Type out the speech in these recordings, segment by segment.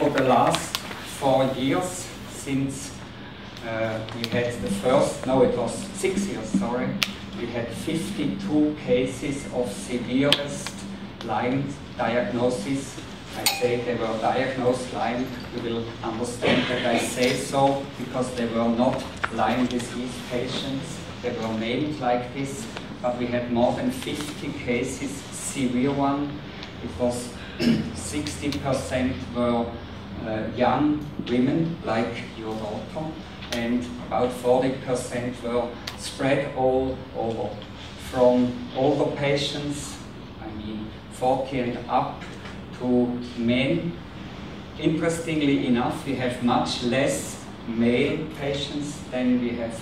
over the last 4 years since we had the first, no, it was 6 years, sorry, we had 52 cases of severest Lyme diagnosis. I say they were diagnosed Lyme. You will understand that I say so because they were not Lyme disease patients. They were named like this, but we had more than 50 cases, severe one. It was 60% were young women, like your daughter, and about 40% were spread all over. From older patients, I mean 40 and up, to men. Interestingly enough, we have much less male patients than we have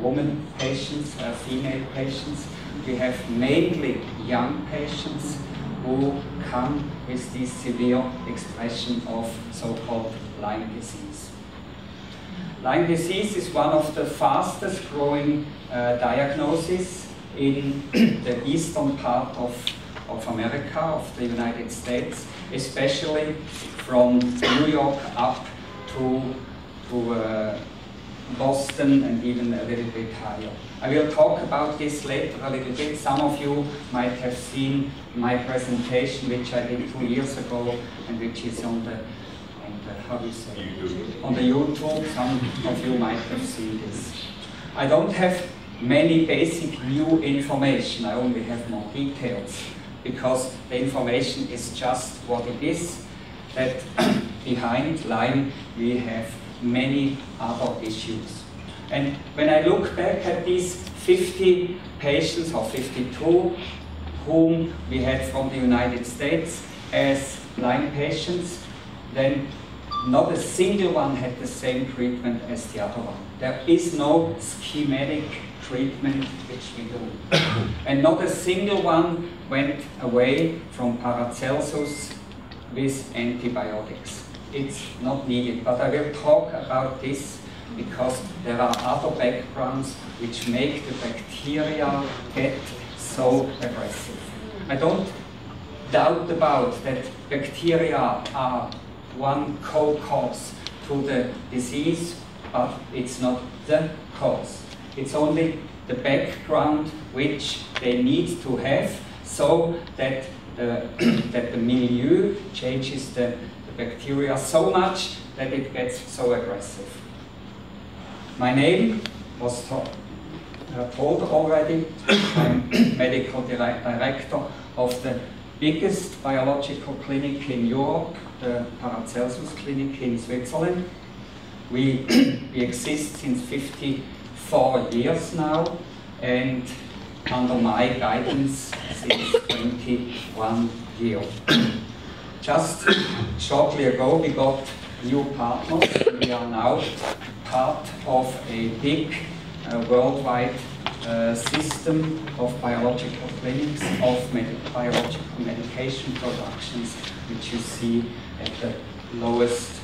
women patients, female patients. We have mainly young patients who come with this severe expression of so-called Lyme disease. Lyme disease is one of the fastest growing diagnoses in the eastern part of America, of the United States, especially from New York up to Boston and even a little bit higher. I will talk about this later a little bit. Some of you might have seen my presentation, which I did 2 years ago, and which is on the how do you say it? On the YouTube. Some of you might have seen this. I don't have many basic new information. I only have more details, because the information is just what it is, that behind Lyme we have many other issues. And when I look back at these 50 patients, or 52, whom we had from the United States as Lyme patients, then not a single one had the same treatment as the other one. There is no schematic treatment which we do. And not a single one went away from Paracelsus with antibiotics. It's not needed, but I will talk about this because there are other backgrounds which make the bacteria get so aggressive. I don't doubt about that bacteria are one co-cause to the disease, but it's not the cause. It's only the background which they need to have so that that the milieu changes the bacteria so much that it gets so aggressive. My name was told already. I'm medical director of the biggest biological clinic in Europe, the Paracelsus Clinic in Switzerland. We exist since 54 years now, and under my guidance since 21 years. Just shortly ago we got new partners. We are now part of a big worldwide system of biological clinics, of biological medication productions, which you see at the lowest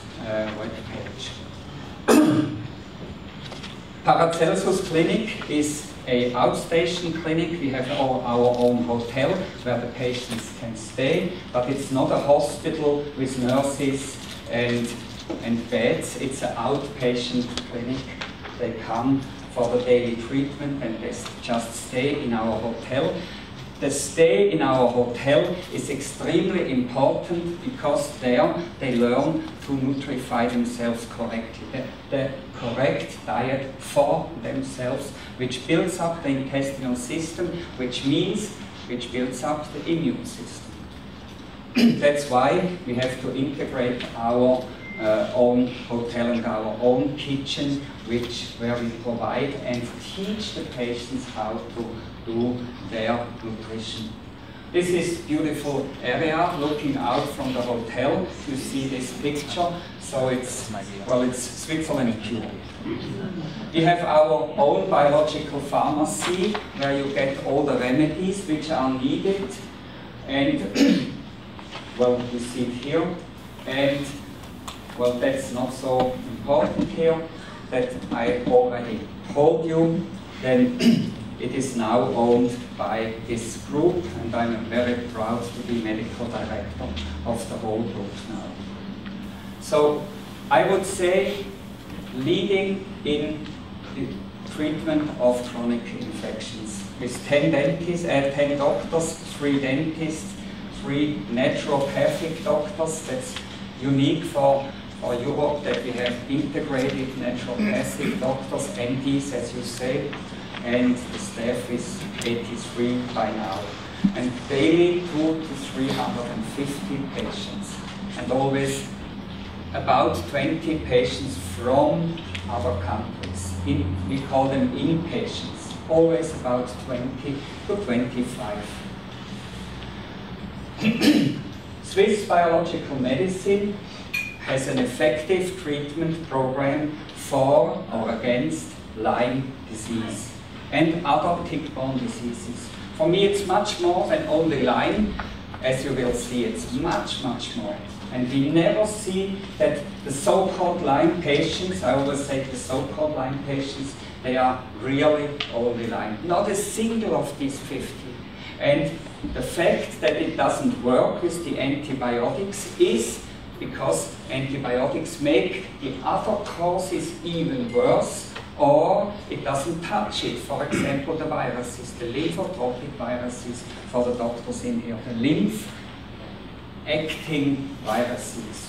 web page. Paracelsus Clinic is an outstation clinic. We have our own hotel where the patients can stay, but it's not a hospital with nurses and beds. It's an outpatient clinic. They come for the daily treatment and they just stay in our hotel. The stay in our hotel is extremely important because there they learn to nutrify themselves correctly, the correct diet for themselves, which builds up the intestinal system, which builds up the immune system. That's why we have to integrate our own hotel and our own kitchen, where we provide and teach the patients how to do their nutrition. This is beautiful area looking out from the hotel. You see this picture, so it's Switzerland pure. We have our own biological pharmacy where you get all the remedies which are needed, and well, you see it here. And well, that's not so important here, that I already told you. Then it is now owned by this group, and I'm very proud to be medical director of the whole group now. So I would say leading in the treatment of chronic infections with 10 doctors, 3 dentists, 3 naturopathic doctors. That's unique for Europe, that we have integrated naturopathic doctors, MDs, as you say, and the staff is 83 by now. And daily 200 to 350 patients, and always about 20 patients from other countries. We call them inpatients, always about 20 to 25. Swiss biological medicine has an effective treatment program for or against Lyme disease and other tick-borne diseases. For me, it's much more than only Lyme, as you will see, it's much, much more. And we never see that the so-called Lyme patients, I always say the so-called Lyme patients, they are really only Lyme. Not a single of these 50. And the fact that it doesn't work with the antibiotics is because antibiotics make the other causes even worse, or it doesn't touch it. For example, the viruses, the lymphotropic viruses for the doctors in here, the lymph-acting viruses.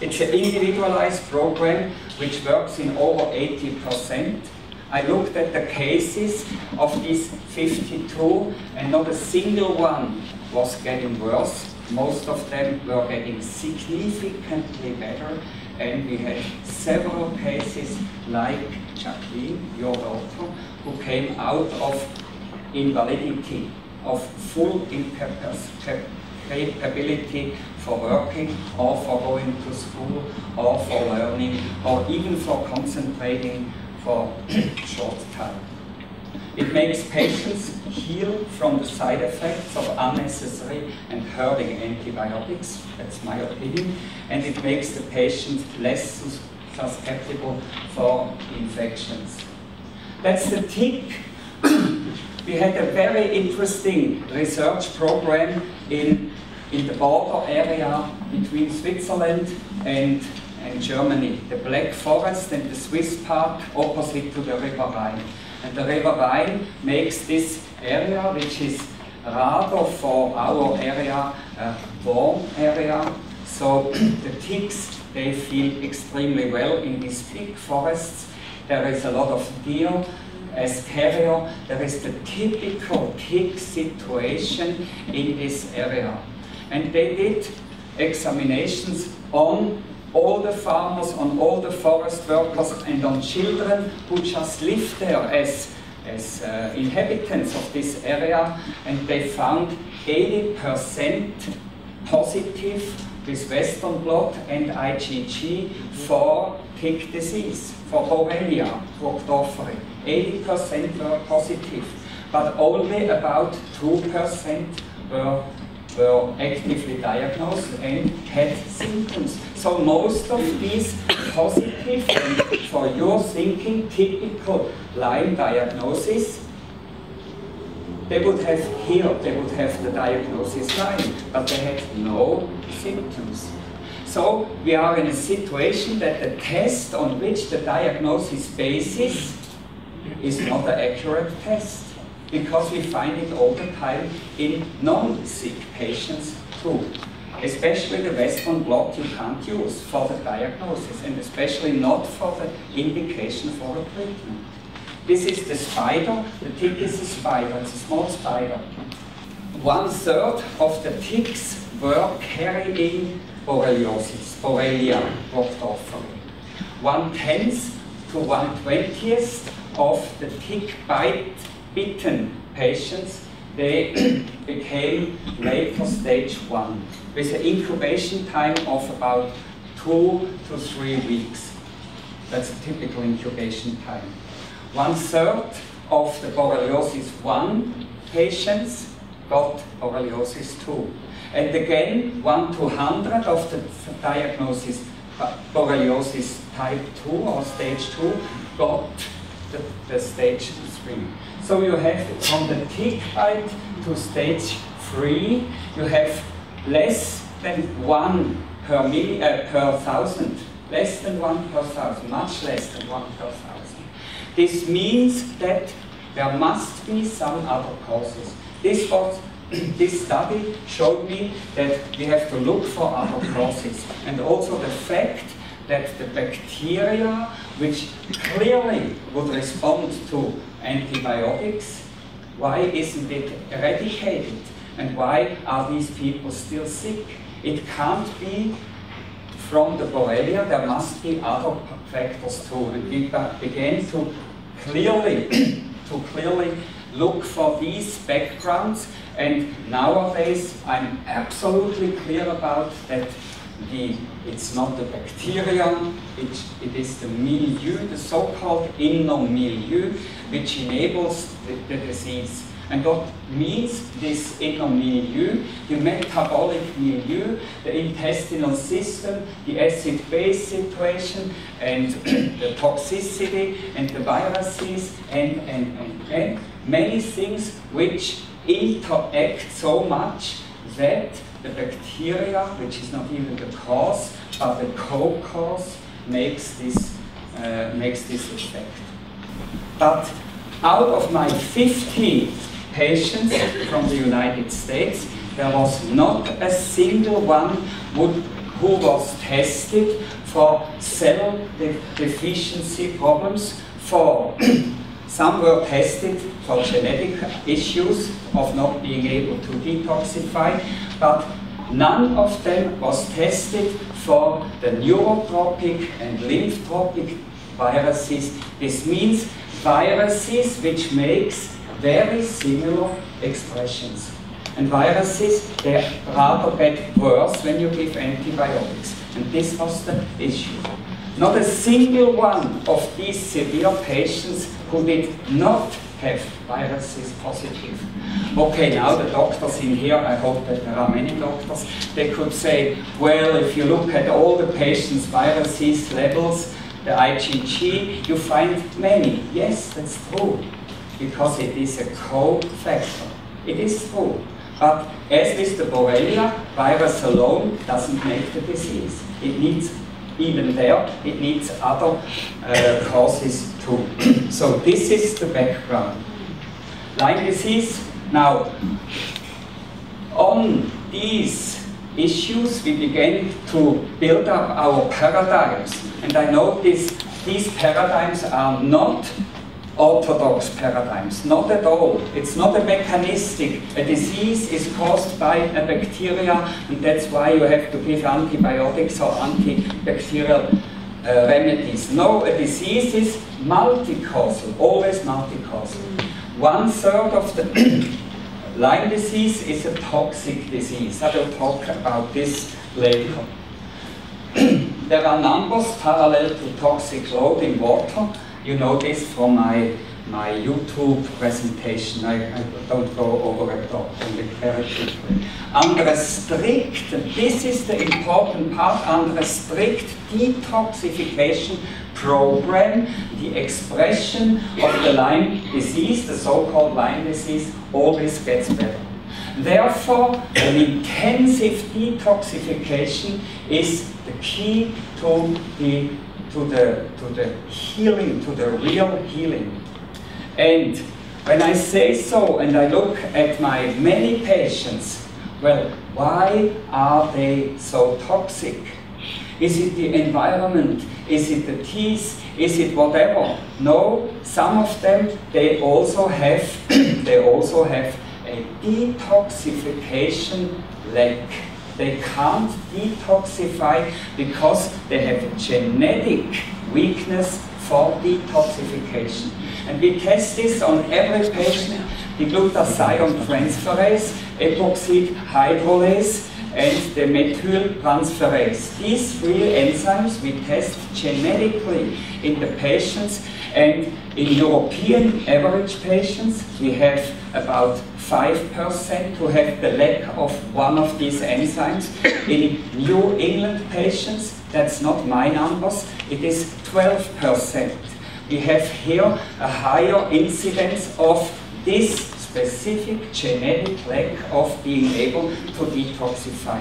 It's an individualized program which works in over 80%. I looked at the cases of these 52 and not a single one was getting worse. Most of them were getting significantly better, and we had several cases like Jacqueline, your daughter, who came out of invalidity, of full incapability for working or for going to school or for learning or even for concentrating for a short time. It makes patients heal from the side effects of unnecessary and hurting antibiotics, that's my opinion, and it makes the patient less susceptible for infections. That's the tip. We had a very interesting research program in the border area between Switzerland and Germany, the Black Forest and the Swiss Park opposite to the River Rhine. And the River Rhine makes this area, which is rather for our area a warm area. So the ticks, they feel extremely well in these thick forests. There is a lot of deer as carrier. There is the typical tick situation in this area. And they did examinations on all the farmers, on all the forest workers, and on children who just live there as inhabitants of this area, and they found 80% positive with Western blot and IgG for tick disease, for Borrelia burgdorferi. 80% were positive, but only about 2% were actively diagnosed and had symptoms. So most of these positive, and for your thinking, typical Lyme diagnosis, they would have healed, they would have the diagnosis Lyme, but they had no symptoms. So we are in a situation that the test on which the diagnosis basis is not an accurate test, because we find it all the time in non-sick patients too. Especially the Western blot you can't use for the diagnosis, and especially not for the indication for the treatment. This is the spider. The tick is a spider, it's a small spider. 1/3 of the ticks were carrying borreliosis, Borrelia burgdorferi. 1/10 to 1/20 of the tick bitten patients, they became later stage 1 with an incubation time of about 2 to 3 weeks. That's a typical incubation time. 1/3 of the borreliosis 1 patients got borreliosis 2. And again, 1/200 of the diagnosis borreliosis type 2 or stage 2 got the stage 3. So you have from the tick bite to stage 3, you have less than 1 per thousand, less than 1 per thousand, much less than 1 per thousand. This means that there must be some other causes. This study showed me that we have to look for other causes, and also the fact that the bacteria, which clearly would respond to antibiotics, why isn't it eradicated? And why are these people still sick? It can't be from the Borrelia, there must be other factors too. And we began to clearly look for these backgrounds, and nowadays I'm absolutely clear about that it's not the bacteria, it is the milieu, the so-called inner milieu, which enables the disease. And what means this inner milieu? The metabolic milieu, the intestinal system, the acid-base situation, and the toxicity, and the viruses, and many things which interact so much that the bacteria, which is not even the cause, but the co-cause, makes this effect. But out of my 15 patients from the United States, there was not a single one who was tested for cell deficiency problems. Some were tested for genetic issues of not being able to detoxify, but none of them was tested for the neurotropic and lymphotropic viruses. This means viruses which makes very similar expressions. And viruses, they rather get worse when you give antibiotics. And this was the issue. Not a single one of these severe patients who did not have viruses positive. Okay, now the doctors in here, I hope that there are many doctors, they could say, well, if you look at all the patients' viruses levels, the IgG, you find many. Yes, that's true, because it is a co-factor. It is true. But as with the Borrelia, virus alone doesn't make the disease. It needs, even there, it needs other causes too. So this is the background. Lyme disease. Now, on these issues, we began to build up our paradigms. And I noticed these paradigms are not orthodox paradigms, not at all. It's not a mechanistic. A disease is caused by a bacteria, and that's why you have to give antibiotics or antibacterial remedies. No, a disease is multicausal, always multicausal. 1/3 of the Lyme disease is a toxic disease. I will talk about this later. There are numbers parallel to toxic load in water. You know this from my YouTube presentation. I don't go over it only very quickly. Under a strict, this is the important part, under a strict detoxification program, the expression of the Lyme disease, the so-called Lyme disease, always gets better. Therefore, an intensive detoxification is the key to the healing, to the real healing. And when I say so, and I look at my many patients, well, why are they so toxic? Is it the environment? Is it the teas? Is it whatever? No, some of them, they also have a detoxification lack. They can't detoxify because they have a genetic weakness for detoxification. And we test this on every patient, the glutathione transferase, epoxide hydrolase, and the methyltransferase. These three enzymes we test genetically in the patients, and in European average patients we have about 5% who have the lack of one of these enzymes. In New England patients, that's not my numbers, it is 12%. We have here a higher incidence of this specific genetic lack of being able to detoxify.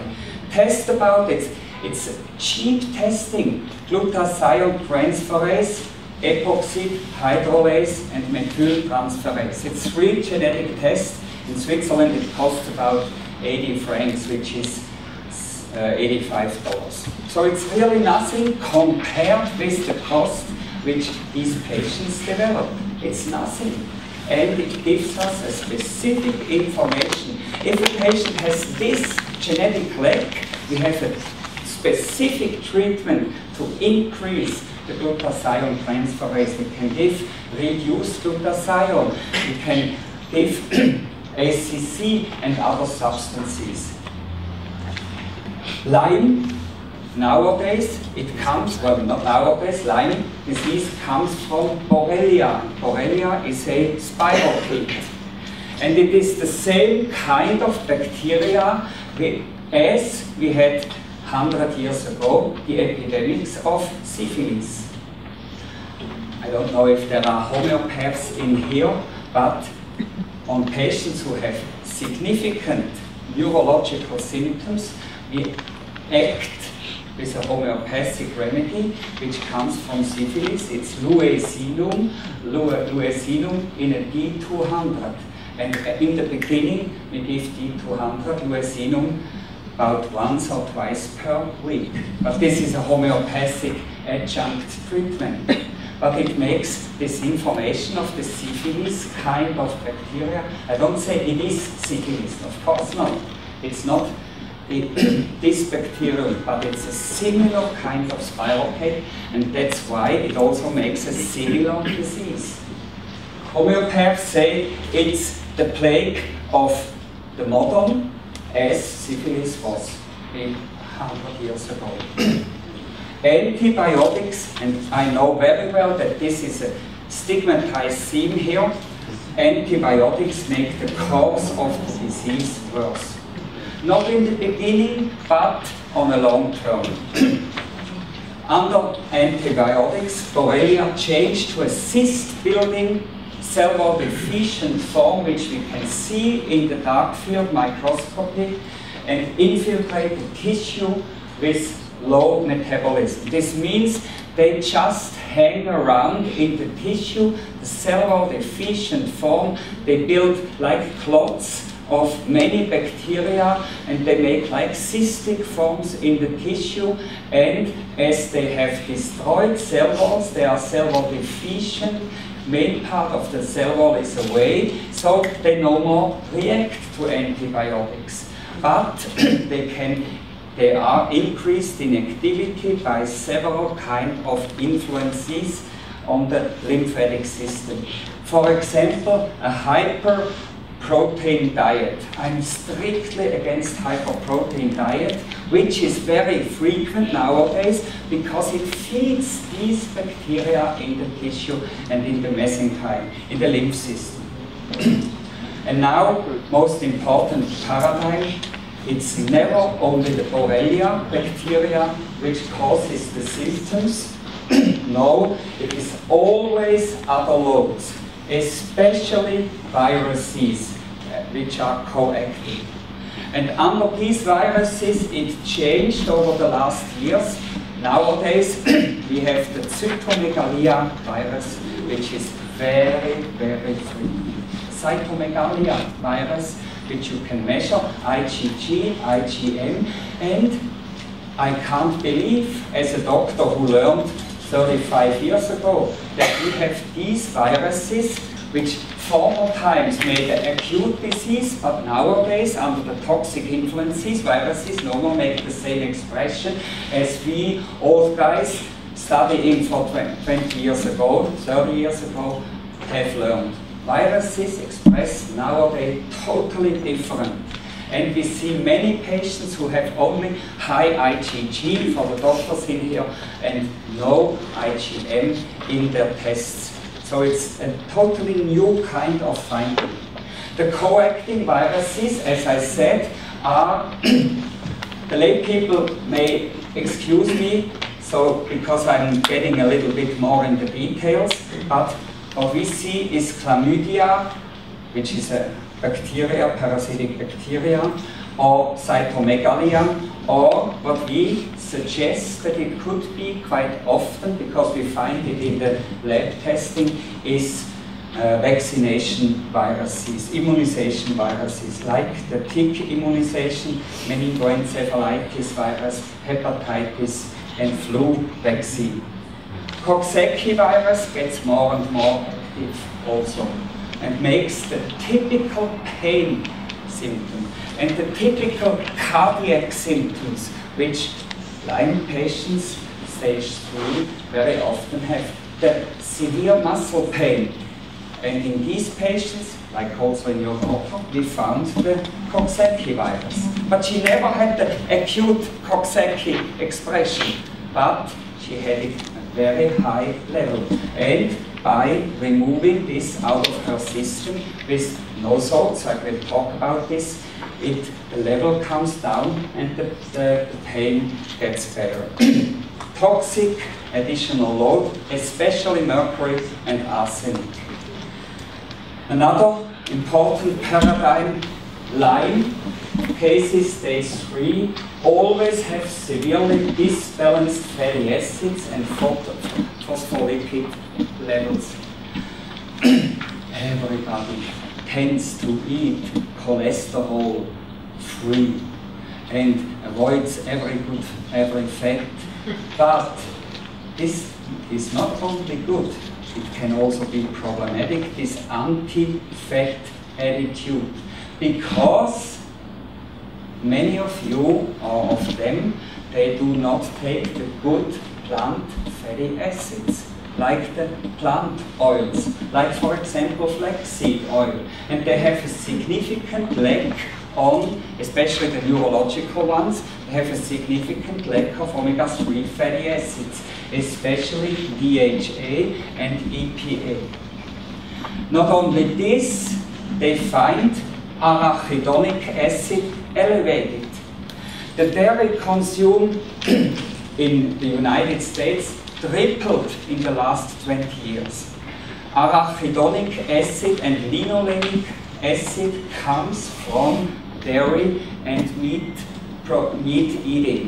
Test about it. It's cheap testing. Glutathione transferase, epoxy hydrolase, and methyl transferase. It's three genetic tests. In Switzerland it costs about 80 francs, which is $85. So it's really nothing compared with the cost which these patients develop. It's nothing. And it gives us a specific information. If a patient has this genetic lack, we have a specific treatment to increase the glutathione transferase. We can give reduced glutathione, we can give ACC and other substances. Lyme, nowadays, it comes, well not nowadays, Lyme disease comes from Borrelia. Borrelia is a spider tick. And it is the same kind of bacteria as we had 100 years ago, the epidemics of syphilis. I don't know if there are homeopaths in here, but on patients who have significant neurological symptoms, we act with a homeopathic remedy which comes from syphilis. It's Luesinum in a D200. And in the beginning, we give D200 Luesinum about once or twice per week. But this is a homeopathic adjunct treatment. But it makes this information of the syphilis kind of bacteria. I don't say it is syphilis, of course not. It's not this bacterium, but it's a similar kind of spiral head, and that's why it also makes a similar disease. Homeopaths say it's the plague of the modern, as syphilis was 100 years ago. Antibiotics, and I know very well that this is a stigmatized theme here, antibiotics make the cause of the disease worse. Not in the beginning, but on a long term. Under antibiotics, Borrelia changed to a cyst-building, cellular-deficient form, which we can see in the dark field microscopy, and infiltrate the tissue with low metabolism. This means they just hang around in the tissue, the cellular-deficient form. They build like clots of many bacteria, and they make like cystic forms in the tissue, and as they have destroyed cell walls, they are cell wall deficient, main part of the cell wall is away, so they no more react to antibiotics. But they are increased in activity by several kinds of influences on the lymphatic system. For example, a hyperprotein diet. I'm strictly against hyperprotein diet, which is very frequent nowadays because it feeds these bacteria in the tissue and in the mesenchyme, in the lymph system. And now, most important paradigm, it's never only the Borrelia bacteria which causes the symptoms. No, it is always other loads, especially viruses, which are coactive. And under these viruses, it changed over the last years. Nowadays, we have the cytomegalia virus, which is very, very frequent. Cytomegalia virus, which you can measure, IgG, IgM, and I can't believe, as a doctor who learned 35 years ago, that we have these viruses which former times made an acute disease, but nowadays, under the toxic influences, viruses no more make the same expression as we old guys studying for 20 years ago, 30 years ago, have learned. Viruses express nowadays totally different. And we see many patients who have only high IgG for the doctors in here and no IgM in their tests. So it's a totally new kind of finding. The coactive viruses, as I said, are the lay people may excuse me, so because I'm getting a little bit more in the details, but what we see is chlamydia, which is a bacteria, parasitic bacteria, or cytomegalia, or what we suggests that it could be quite often, because we find it in the lab testing, is vaccination viruses, immunization viruses, like the tick immunization, meningoencephalitis virus, hepatitis, and flu vaccine. Coxsackie virus gets more and more active also, and makes the typical pain symptom and the typical cardiac symptoms, which Lyme patients, stage 3, very often have, the severe muscle pain. And in these patients, like also in your doctor, we found the Coxsackie virus. But she never had the acute Coxsackie expression, but she had it at a very high level. And by removing this out of her system with no salts, I will talk about this, the level comes down and the pain gets better. Toxic additional load, especially mercury and arsenic. Another important paradigm, Lyme cases, stage 3, always have severely disbalanced fatty acids and phospholipid levels. Everybody tends to eat cholesterol-free and avoids every fat, but this is not only good. It can also be problematic, this anti-fat attitude, because many of you, or of them, they do not take the good plant fatty acids, like the plant oils, like for example flaxseed oil, and they have a significant lack on, especially the neurological ones, they have a significant lack of omega-3 fatty acids, especially DHA and EPA. Not only this, they find arachidonic acid elevated. The dairy consumed in the United States tripled in the last 20 years. Arachidonic acid and linolenic acid comes from dairy and meat eating,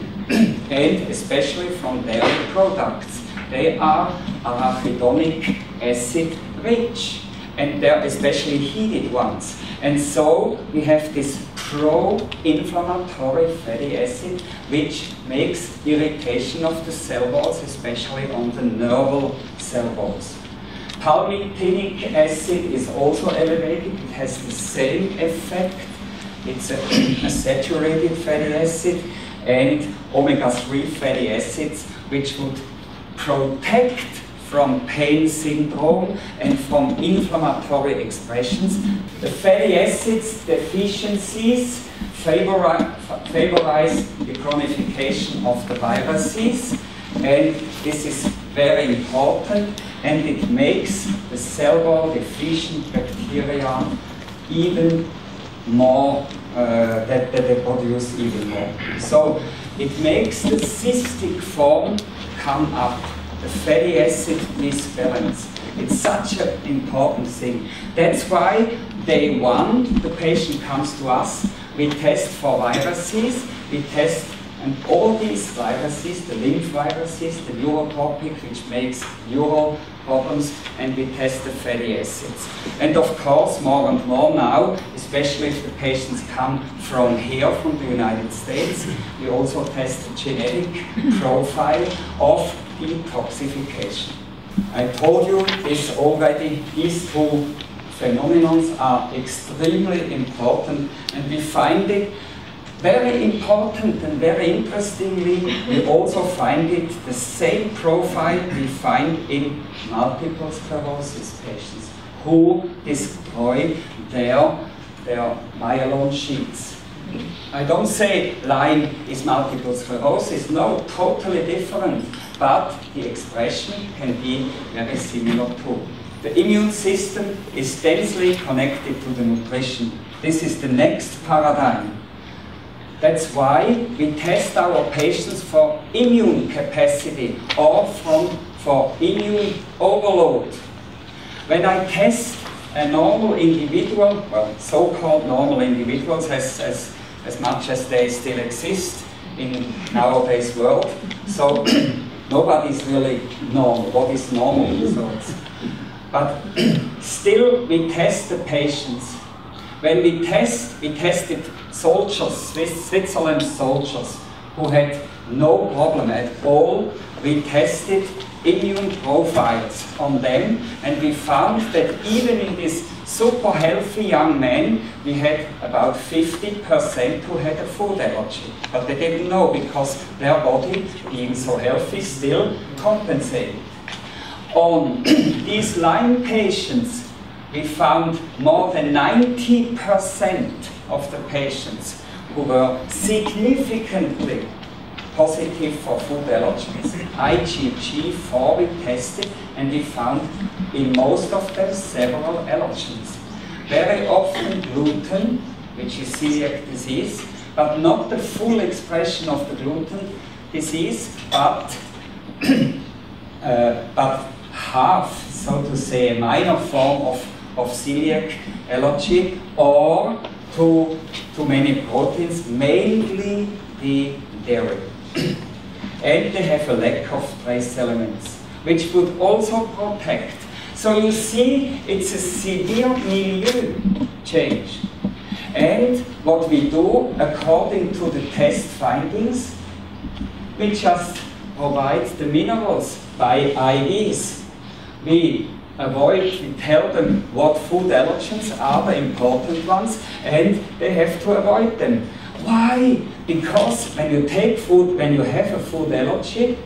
and especially from dairy products. They are arachidonic acid rich, and they're especially heated ones. And so we have this pro-inflammatory fatty acid, which makes irritation of the cell walls, especially on the nerval cell walls. Palmitinic acid is also elevated. It has the same effect. It's a saturated fatty acid, and omega-3 fatty acids, which would protect from pain syndrome and from inflammatory expressions. The fatty acids deficiencies favorize the chronification of the viruses, and this is very important, and it makes the cell wall deficient bacteria even more, that they produce even more. So it makes the cystic form come up, the fatty acid disbalance. It's such an important thing. That's why day 1, the patient comes to us, we test for viruses, we test, and all these viruses, the lymph viruses, the neurotopic, which makes neural problems, and we test the fatty acids. And of course, more and more now, especially if the patients come from here, from the United States, we also test the genetic profile of detoxification. I told you this already, these two phenomena are extremely important, and we find it very important, and very interestingly, we also find it the same profile we find in multiple sclerosis patients who destroy their myelin sheets. I don't say Lyme is multiple sclerosis, no, totally different, but the expression can be very similar too. The immune system is densely connected to the nutrition. This is the next paradigm. That's why we test our patients for immune capacity or for immune overload. When I test a normal individual, well, so-called normal individuals, as much as they still exist in nowadays world. So nobody's really known what is normal results. But still we test the patients. When we tested soldiers, Switzerland soldiers, who had no problem at all. We tested immune profiles on them, and we found that even in this super healthy young man, we had about 50% who had a food allergy. But they didn't know because their body, being so healthy, still compensated. On these Lyme patients, we found more than 90% of the patients who were significantly positive for food allergies. IgG4 we tested, and we found in most of them several allergens. Very often gluten, which is celiac disease, but not the full expression of the gluten disease, but half, so to say, a minor form of celiac allergy, or too many proteins, mainly the dairy. And they have a lack of trace elements, which would also protect. So you see, it's a severe milieu change. And what we do, according to the test findings, we just provide the minerals by IVs. We avoid, we tell them what food allergens are the important ones, and they have to avoid them. Why? Because when you take food, when you have a food allergy,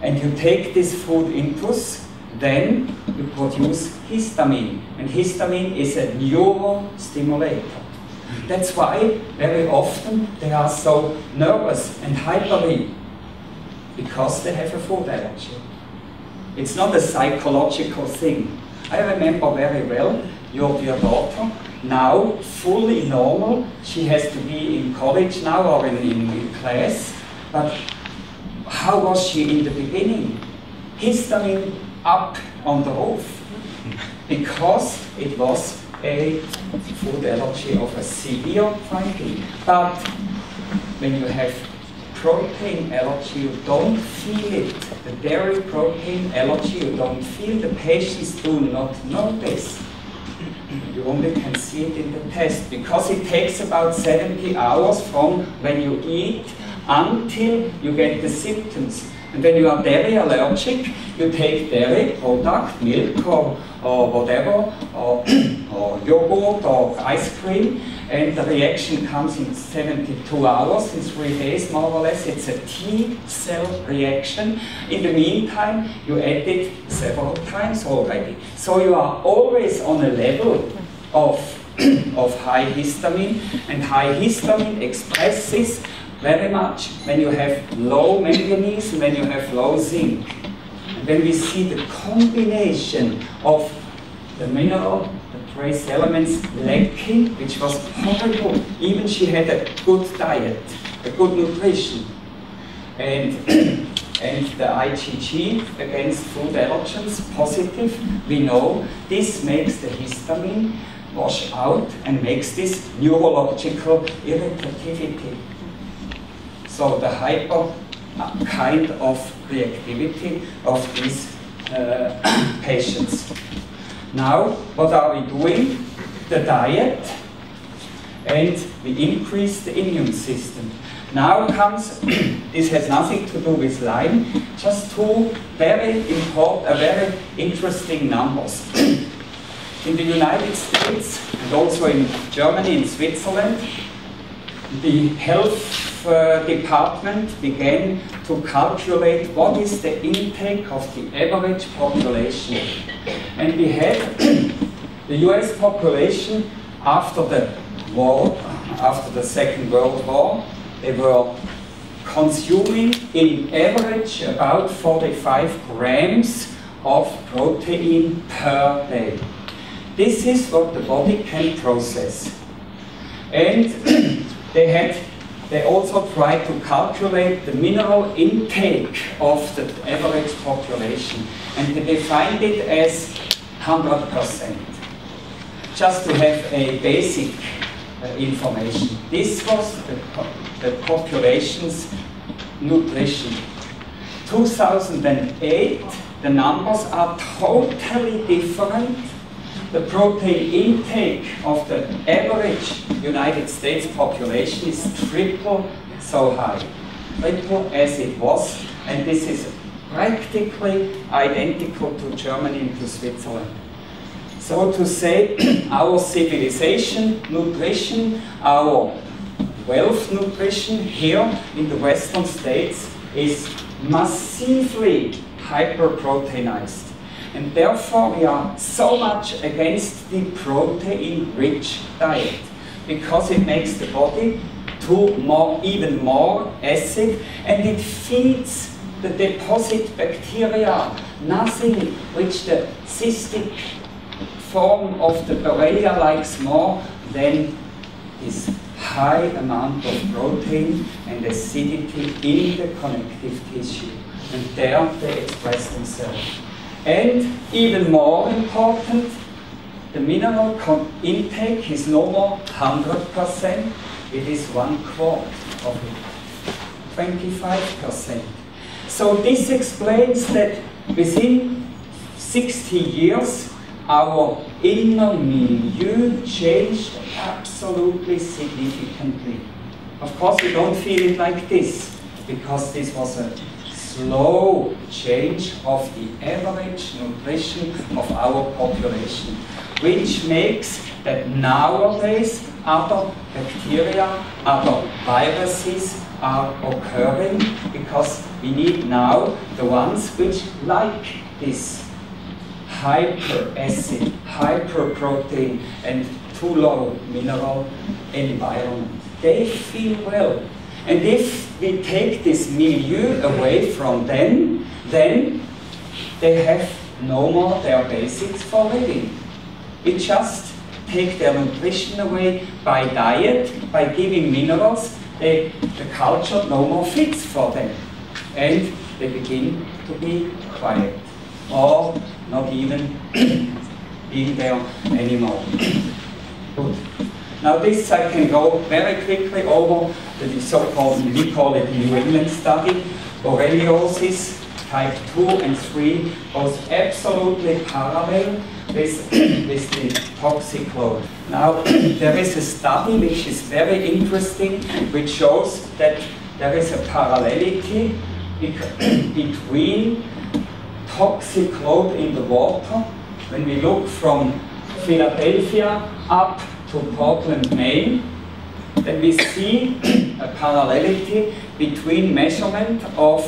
and you take this food intus, then you produce histamine. And histamine is a neurostimulator. That's why very often they are so nervous and hyperly, because they have a food allergy. It's not a psychological thing. I remember very well your dear daughter, now fully normal. She has to be in college now or in class. But how was she in the beginning? Histamine up on the roof, because it was a food allergy of a severe kind. But when you have protein allergy, you don't feel it. The dairy protein allergy, you don't feel. The patients do not notice. You only can see it in the test, because it takes about 70 hours from when you eat until you get the symptoms. And when you are dairy allergic, you take dairy product, milk or whatever, or yogurt or ice cream, and the reaction comes in 72 hours, in 3 days more or less. It's a T cell reaction. In the meantime, you add it several times already. So you are always on a level of high histamine, and high histamine expresses very much when you have low manganese, when you have low zinc. And then we see the combination of the mineral, the trace elements lacking, which was horrible. Even she had a good diet, a good nutrition. And the IgG against food allergens, positive, we know this makes the histamine wash out and makes this neurological irritability. So the hyper kind of reactivity of these patients. Now, what are we doing? The diet, and we increase the immune system. Now comes, this has nothing to do with Lyme, just two very important, very interesting numbers. In the United States, and also in Germany and Switzerland, the health department began to calculate what is the intake of the average population. And we had the US population after the war, after the Second World War, they were consuming in average about 45 grams of protein per day. This is what the body can process. And they also tried to calculate the mineral intake of the average population, and they defined it as 100%, just to have a basic information. This was the population's nutrition. 2008, the numbers are totally different. The protein intake of the average United States population is triple so high, triple as it was, and this is practically identical to Germany and to Switzerland. So to say, our civilization, nutrition, our wealth nutrition here in the Western states is massively hyperproteinized. And therefore we are so much against the protein-rich diet, because it makes the body too even more acid, and it feeds the deposit bacteria, nothing which the cystic form of the Borrelia likes more than this high amount of protein and acidity in the connective tissue, and there they express themselves. And even more important, the mineral intake is no more 100%, it is 1/4 of it, 25%. So this explains that within 60 years, our inner milieu changed absolutely significantly. Of course, you don't feel it like this, because this was a slow change of the average nutrition of our population, which makes that nowadays other bacteria, other viruses are occurring, because we need now the ones which like this hyperacid, hyperprotein and too low mineral environment. They feel well. And if we take this milieu away from them, then they have no more their basics for living. We just take their nutrition away by diet, by giving minerals, the culture no more fits for them. And they begin to be quiet, or not even being there anymore. Good. Now this I can go very quickly over, the so-called, we call it New England study, borreliosis type 2 and 3 goes absolutely parallel with the toxic load. Now there is a study which is very interesting, which shows that there is a parallelity between toxic load in the water, when we look from Philadelphia up to Portland, Maine, then we see a parallelity between measurement of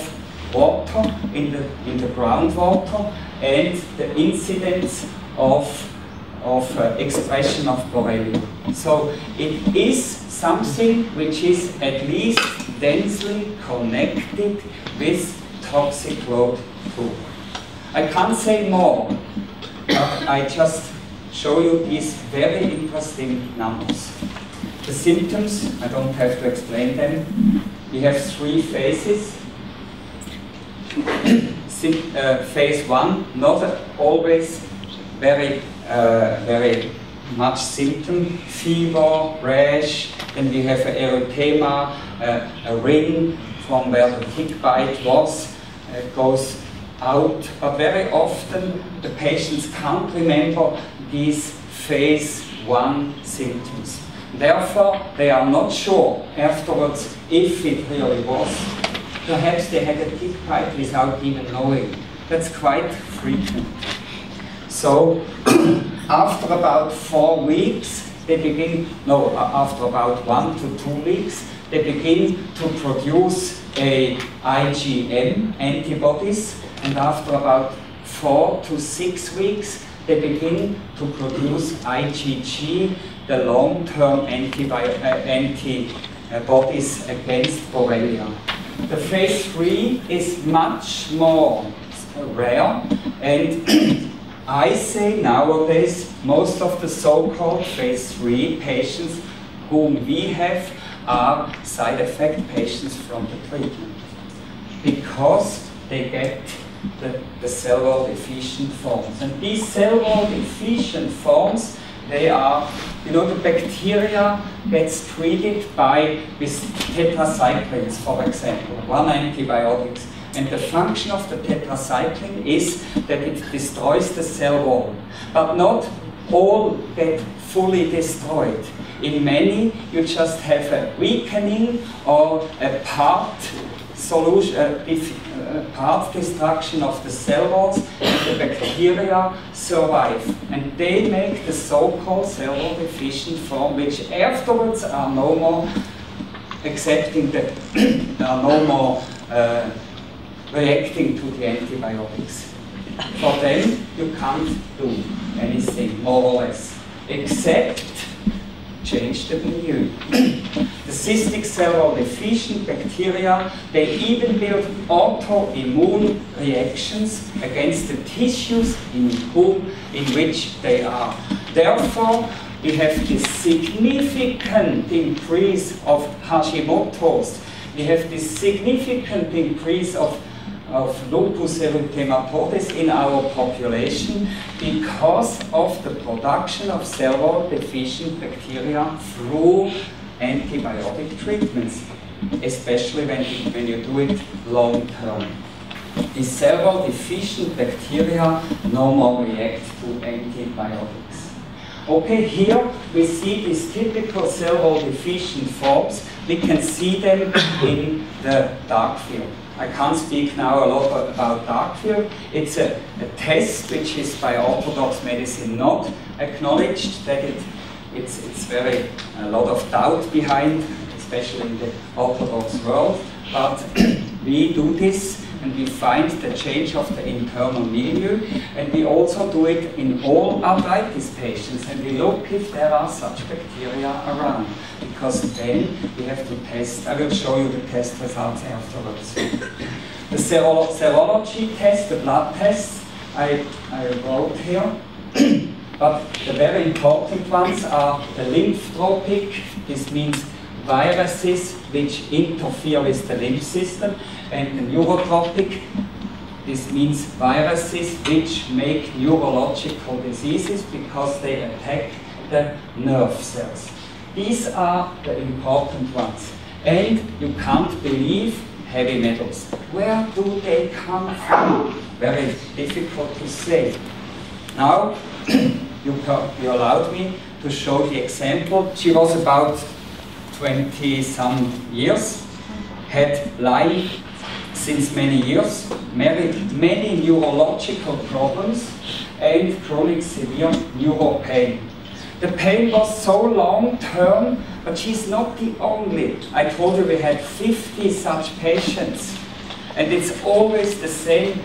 water in the groundwater and the incidence of expression of Borrelia. So it is something which is at least densely connected with toxic load too. I can't say more, but I just show you these very interesting numbers. The symptoms, I don't have to explain them. We have three phases. Phase one, not always very much symptom, fever, rash, then we have an erythema, a ring from where the tick bite was, goes out, but very often the patients can't remember these phase 1 symptoms. Therefore, they are not sure afterwards if it really was. Perhaps they had a tick bite without even knowing. That's quite frequent. So, after about 1 to 2 weeks, they begin to produce a IgM antibodies, and after about 4 to 6 weeks, they begin to produce IgG, the long-term antibodies against Borrelia. The phase 3 is much more rare, and I say nowadays most of the so-called phase 3 patients whom we have are side effect patients from the treatment, because they get the cell wall deficient forms. And these cell wall deficient forms They are, you know, the bacteria gets treated with tetracyclines, for example, 1 antibiotics. And the function of the tetracycline is that it destroys the cell wall, but not all get fully destroyed. In many, you just have a weakening or a part destruction of the cell walls, and the bacteria survive. And they make the so-called cell wall deficient form, which afterwards are no more accepting that they are no more reacting to the antibiotics. For them, you can't do anything, more or less, except change the milieu. The cystic cell wall deficient bacteria, they even build autoimmune reactions against the tissues in which they are. Therefore, we have this significant increase of Hashimoto's. We have this significant increase of lupus erythematodes in our population because of the production of cell wall deficient bacteria through antibiotic treatments, especially when you do it long term. The cell wall deficient bacteria no more react to antibiotics. Okay, here we see these typical cell wall deficient forms. We can see them in the dark field. I can't speak now a lot about dark field. It's a test which is by orthodox medicine not acknowledged, that it's very, a lot of doubt behind, especially in the orthodox world. But we do this and we find the change of the internal milieu, and we also do it in all arthritis patients, and we look if there are such bacteria around, because then we have to test. I will show you the test results afterwards. The serology test, the blood test, I wrote here, but the very important ones are the lymphotropic, this means viruses which interfere with the lymph system, and the neurotropic, this means viruses which make neurological diseases because they attack the nerve cells. These are the important ones. And you can't believe heavy metals. Where do they come from? Very difficult to say. Now, you allowed me to show the example. She was about 20-some years, had Lyme since many years, many neurological problems, and chronic severe neuro pain. The pain was so long-term, but she's not the only. I told you we had 50 such patients, and it's always the same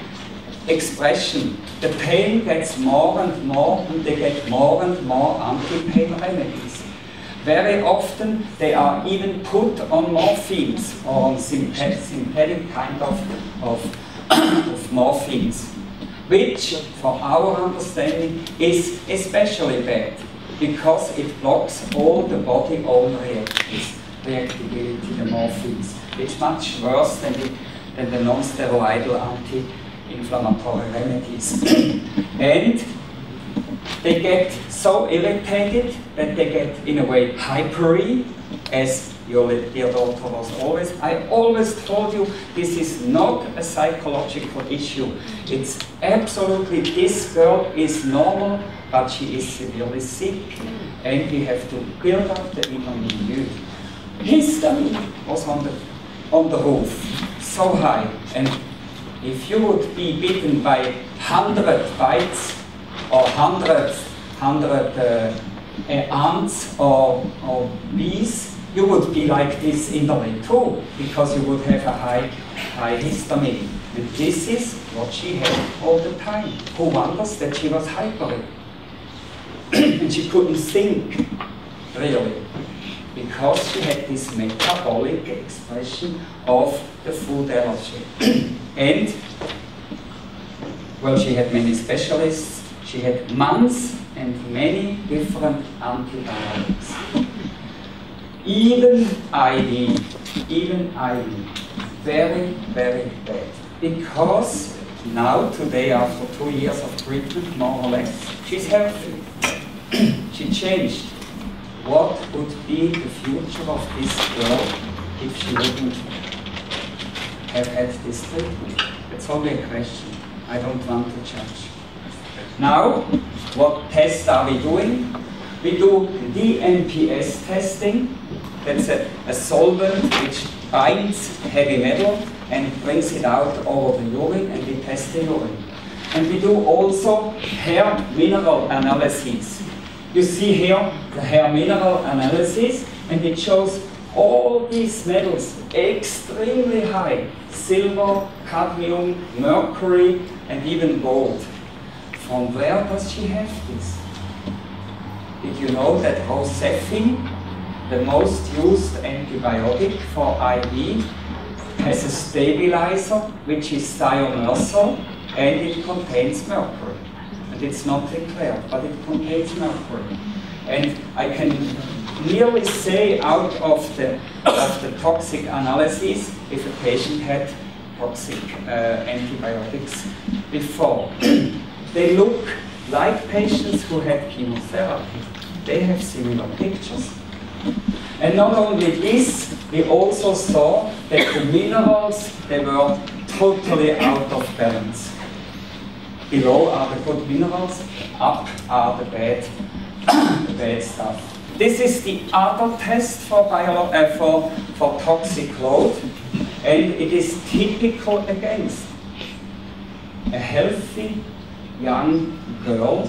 expression. The pain gets more and more, and they get more and more anti-pain remedies. Very often, they are even put on morphines or on synthetic kind of morphines, which, for our understanding, is especially bad because it blocks all the body, all reactivity, the morphines. It's much worse than the non-steroidal anti-inflammatory remedies. And they get so irritated that they get, in a way, hypery, as your dear daughter was always. I always told you this is not a psychological issue. It's absolutely, this girl is normal, but she is severely sick, and we have to build up the inner milieu. Histamine was on the roof, so high, and if you would be bitten by 100 bites, or 100 ants or bees, you would be like this in the way too, because you would have a high histamine. And this is what she had all the time. Who wonders that she was hyper? And she couldn't think, really, because she had this metabolic expression of the food allergy. And, well, she had many specialists. She had months and many different antibiotics. Even IV, very, very bad. Because now, today, after 2 years of treatment, more or less, she's healthy. she changed what would be the future of this girl if she wouldn't have had this treatment. It's only a question. I don't want to judge. Now, what tests are we doing? We do DMPS testing. That's a solvent which binds heavy metal and brings it out over the urine, and we test the urine. And we do also hair mineral analyses. You see here the hair mineral analysis, and it shows all these metals extremely high: silver, cadmium, mercury, and even gold. From where does she have this? Did you know that Rocephin, the most used antibiotic for IV, has a stabilizer which is thiomersal, and it contains mercury? And it's not declared, but it contains mercury. And I can nearly say out of the toxic analysis if a patient had toxic antibiotics before. They look like patients who had chemotherapy. They have similar pictures. And not only this, we also saw that the minerals, they were totally out of balance. Below are the good minerals, up are the bad stuff. This is the other test for toxic load, and it is typical against a healthy young girl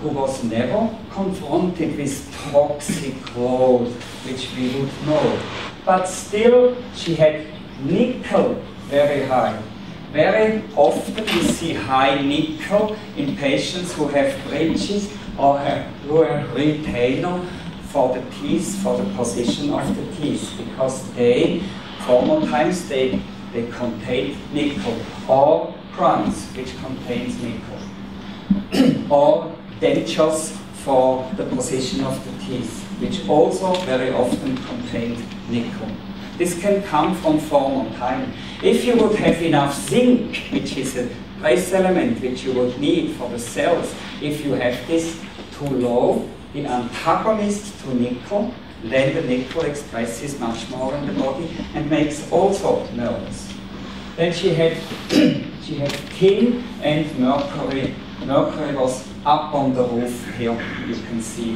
who was never confronted with toxic load, which we would know. But still, she had nickel very high. Very often we see high nickel in patients who have bridges or who have retainer for the teeth, for the position of the teeth, because they, former times, they contain nickel, or crowns, which contains nickel, or dentures for the position of the teeth, which also very often contained nickel. This can come from former time. If you would have enough zinc, which is a trace element which you would need for the cells, if you have this too low, the antagonist to nickel, then the nickel expresses much more in the body and makes also nerves. Then she had tin and mercury. Mercury was up on the roof here, you can see,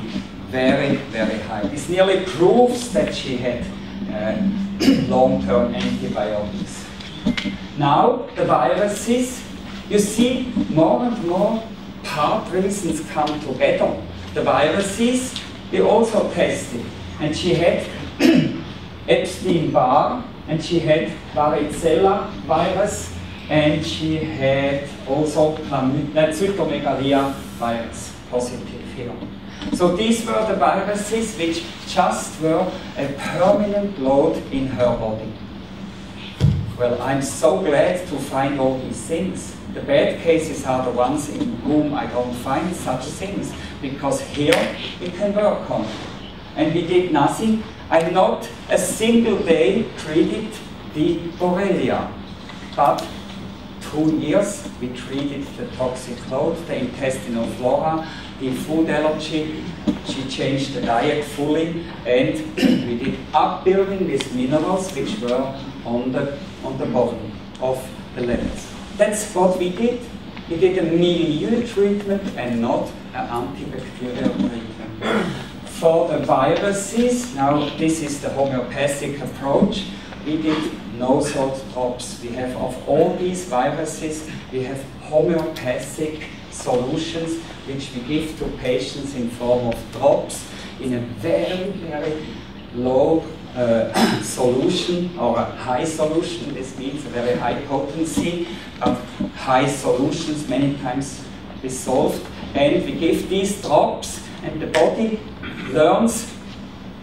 very, very high. This nearly proves that she had long-term antibiotics. Now, the viruses, you see more and more part reasons come together. The viruses, we also tested, and she had Epstein-Barr, and she had varicella virus, and she had also cytomegalovirus virus positive here. So these were the viruses which just were a permanent load in her body. Well, I'm so glad to find all these things. The bad cases are the ones in whom I don't find such things, because here we can work on it. And we did nothing. I not a single day treated the Borrelia, but 2 years we treated the toxic load, the intestinal flora, the food allergy. She changed the diet fully, and we did upbuilding with minerals which were on the bottom of the levels. That's what we did. We did a milieu treatment and not an antibacterial treatment. For the viruses, now this is the homeopathic approach, we did no salt drops. We have, of all these viruses, we have homeopathic solutions which we give to patients in form of drops in a very, very low solution, or a high solution. This means a very high potency, but high solutions many times dissolved. And we give these drops, and the body learns.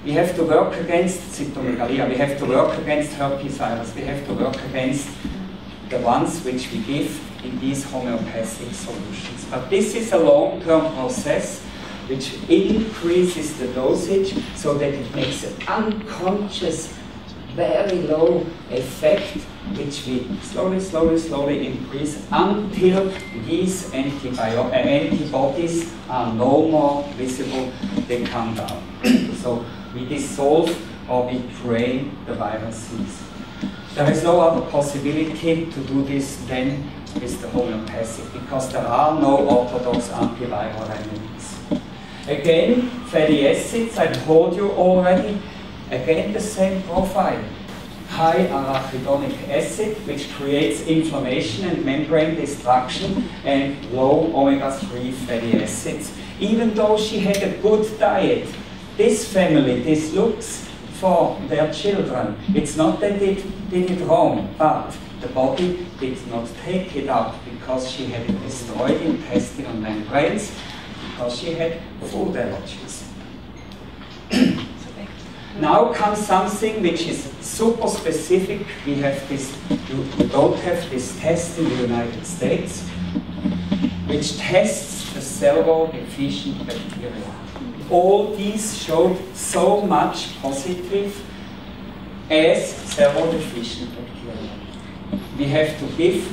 We have to work against cytomegalovirus, we have to work against herpesvirus, we have to work against the ones which we give in these homeopathic solutions. But this is a long-term process which increases the dosage so that it makes an unconscious, very low effect which we slowly increase until these antibodies are no more visible, they come down. So we dissolve or we drain the viruses. There is no other possibility to do this than with the homeopathic, because there are no orthodox antiviral remedies. Again, fatty acids, I told you already, again the same profile. High arachidonic acid, which creates inflammation and membrane destruction, and low omega-3 fatty acids. Even though she had a good diet, this family, this looks for their children. It's not that they did it wrong, but the body did not take it up because she had it destroyed intestinal membranes, because she had food allergies. Now comes something which is super specific. We have this, you don't have this test in the United States, which tests the servo-deficient bacteria. All these showed so much positive as servo-deficient bacteria. We have to give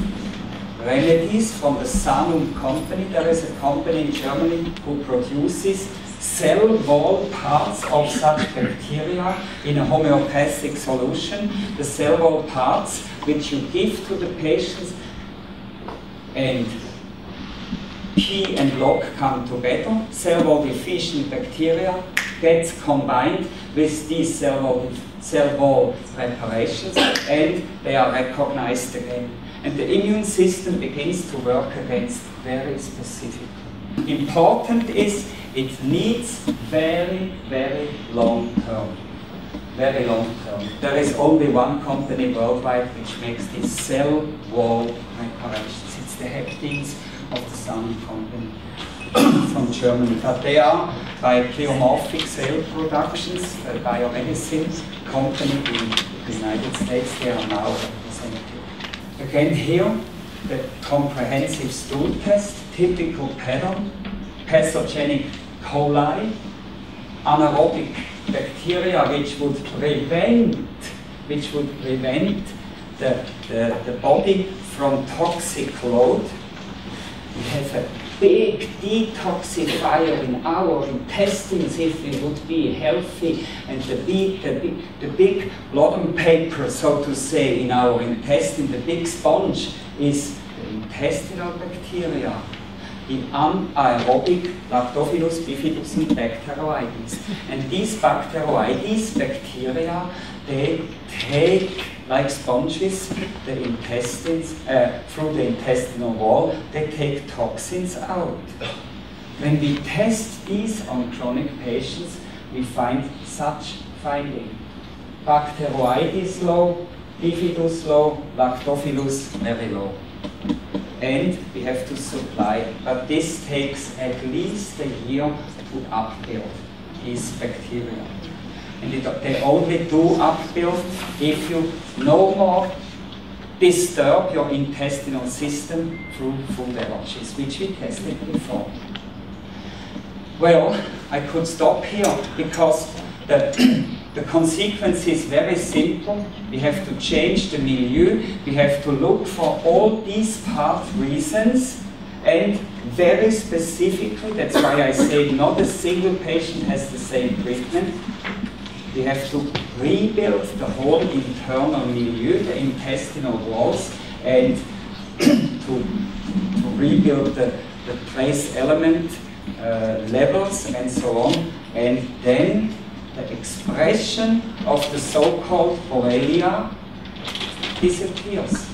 remedies from the Sanum company. There is a company in Germany who produces cell wall parts of such bacteria in a homeopathic solution, the cell wall parts which you give to the patients, and P and LOC come together. Cell wall deficient bacteria gets combined with these cell wall reparations, and they are recognized again. And the immune system begins to work against very specific. Important is it needs very, very long term. There is only one company worldwide which makes these cell wall reparations. It's the Heptines of the Sanum company from Germany. But they are by pleomorphic cell productions, a biomedicine company in the United States. They are now represented. Again here, the comprehensive stool test, typical pattern, pathogenic coli, anaerobic bacteria which would prevent the body from toxic load. We have a big detoxifier in our intestines if we would be healthy, and the big blotting paper, so to say, in our intestine, the big sponge, is the intestinal bacteria, the anaerobic lactophilus bifidus and bacteroides. And these bacteroides, bacteria, they take, like sponges, the intestines, through the intestinal wall, they take toxins out. When we test these on chronic patients, we find such finding. Bacteroides low, bifidus low, lactophilus very low. And we have to supply, but this takes at least a year to upbuild these bacteria. And they only do upbuild if you no more disturb your intestinal system through food allergies, which we tested before. Well, I could stop here because the consequence is very simple. We have to change the milieu, we have to look for all these part reasons, and very specifically, that's why I say not a single patient has the same treatment. We have to rebuild the whole internal milieu, the intestinal walls, and to rebuild the trace element levels and so on, and then the expression of the so-called Borrelia disappears,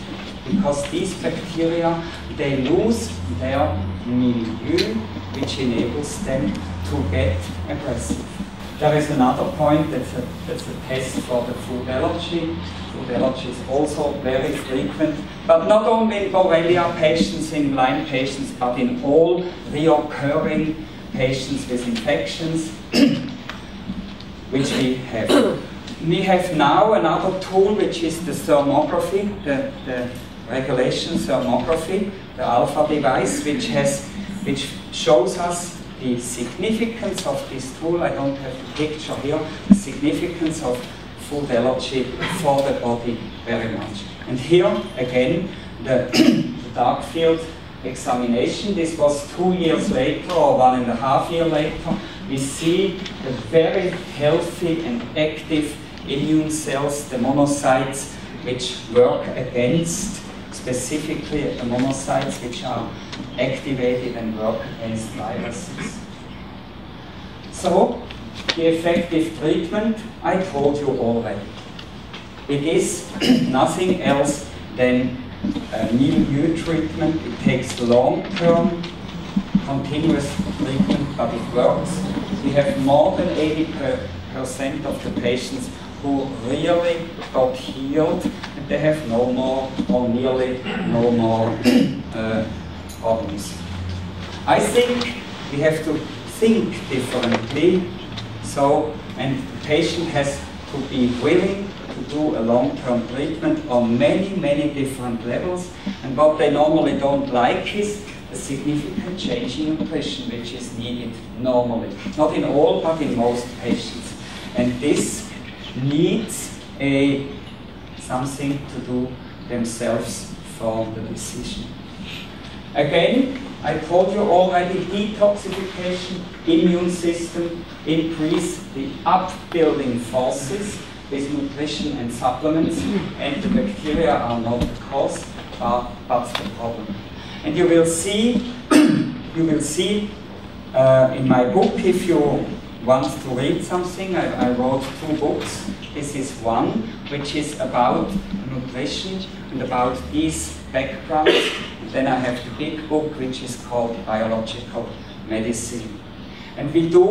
because these bacteria, they lose their milieu, which enables them to get aggressive. There is another point that's a test for the food allergy. Food allergy is also very frequent, but not only in Borrelia patients, in Lyme patients, but in all reoccurring patients with infections, which we have. We have now another tool, which is the thermography, the regulation thermography, the alpha device, which shows us the significance of this tool. I don't have the picture here. The significance of full biology for the body very much. And here again, the, the dark field examination, this was 2 years later or 1.5 years later, we see the very healthy and active immune cells, the monocytes, which work against specifically the monocytes which are activated and work against viruses. So, the effective treatment, I told you already. It is nothing else than a new treatment. It takes long-term, continuous treatment, but it works. We have more than 80% of the patients who really got healed, and they have no more, or nearly no more problems. I think we have to think differently, so, and the patient has to be willing to do a long-term treatment on many, many different levels, and what they normally don't like is a significant change in nutrition which is needed normally. Not in all, but in most patients. And this needs a something to do themselves for the decision. Again, I told you already, detoxification, immune system, increase the upbuilding forces with nutrition and supplements, and the bacteria are not the cause, but the problem. And you will see, in my book, if you want to read something, I wrote 2 books. This is one, which is about nutrition and about these backgrounds. And then I have the big book, which is called Biological Medicine. And we do,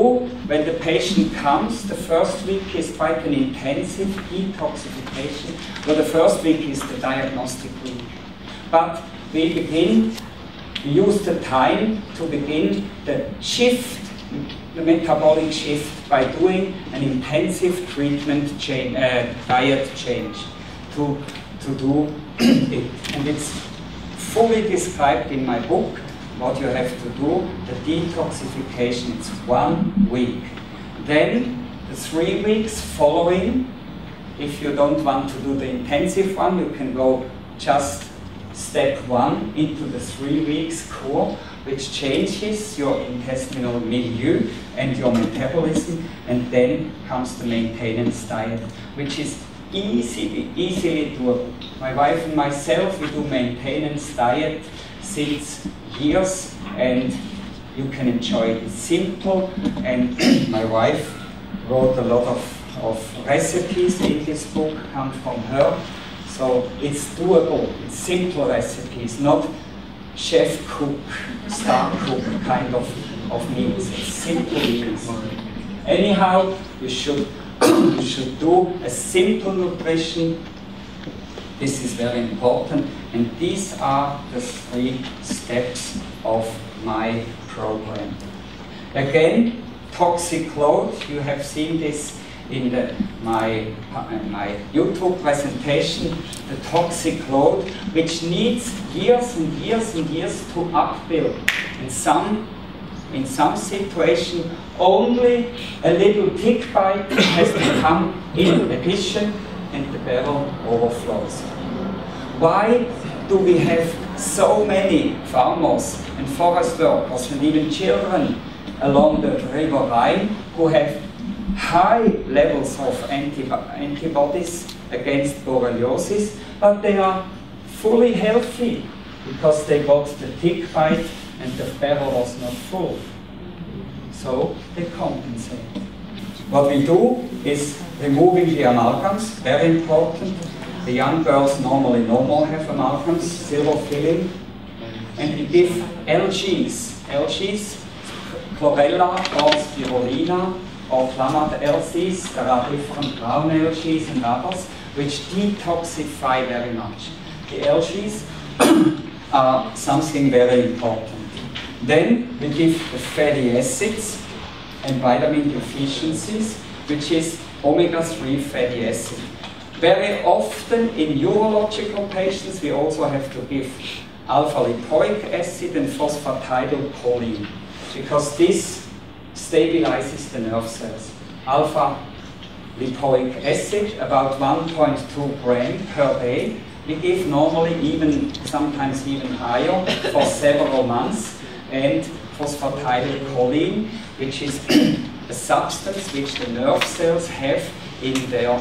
when the patient comes, the first week is quite an intensive detoxification. Well, the first week is the diagnostic week. But we begin, we use the time to begin the shift, the metabolic shift, by doing an intensive treatment change, diet change to do it. And it's fully described in my book what you have to do, the detoxification. It's 1 week. Then the 3 weeks following, if you don't want to do the intensive one, you can go just step 1 into the 3 weeks core, which changes your intestinal milieu and your metabolism, and then comes the maintenance diet, which is easily doable. My wife and myself, we do maintenance diet since years, and you can enjoy it. It's simple, and my wife wrote a lot of recipes in this book, come from her, so it's doable, it's simple recipes, not chef cook, star cook kind of meals, simple meals. Anyhow, you should do a simple nutrition. This is very important, and these are the 3 steps of my program. Again, toxic load. You have seen this in my YouTube presentation, the toxic load, which needs years and years and years to upbuild. In some situation, only a little tick bite has to come in addition, and the barrel overflows. Why do we have so many farmers and forest workers and even children along the River Rhine who have high levels of antibodies against borreliosis, but they are fully healthy because they got the tick bite and the barrel was not full. So they compensate. What we do is removing the amalgams, very important. The young girls normally no more have amalgams, silver filling. And we give LGs, chlorella or spirulina, or clamath algaes. There are different brown algaes and others which detoxify very much. The algaes are something very important. Then we give the fatty acids and vitamin deficiencies, which is omega-3 fatty acid. Very often in urological patients we also have to give alpha-lipoic acid and phosphatidylcholine, because this stabilizes the nerve cells. Alpha lipoic acid, about 1.2 gram per day. We give normally even, sometimes even higher, for several months, and phosphatidylcholine, which is a substance which the nerve cells have in their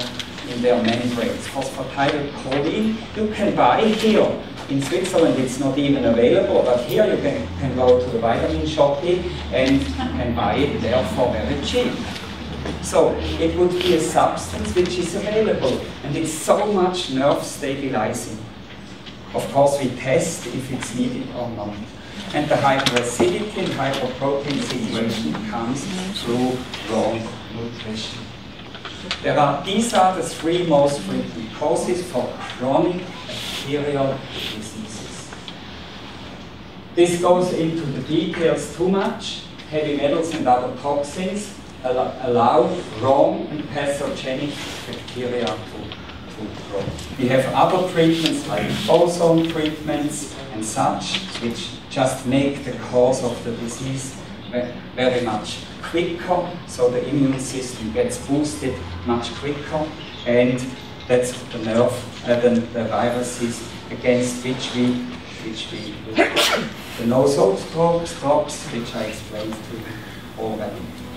membranes. Phosphatidylcholine you can buy here. In Switzerland it's not even available, but here you can go to the vitamin shop and can buy it there for very cheap. So it would be a substance which is available, and it's so much nerve stabilizing. Of course we test if it's needed or not. And the hyperacidity and hyperprotein situation comes through wrong nutrition. These are the three most frequent causes for chronic arterial diseases. This goes into the details too much. Heavy metals and other toxins allow wrong and pathogenic bacteria to grow. We have other treatments like ozone treatments and such, which just make the cause of the disease very much quicker, so the immune system gets boosted much quicker, and that's the nerve, the viruses against which we the nosotropes, which I explained to you already.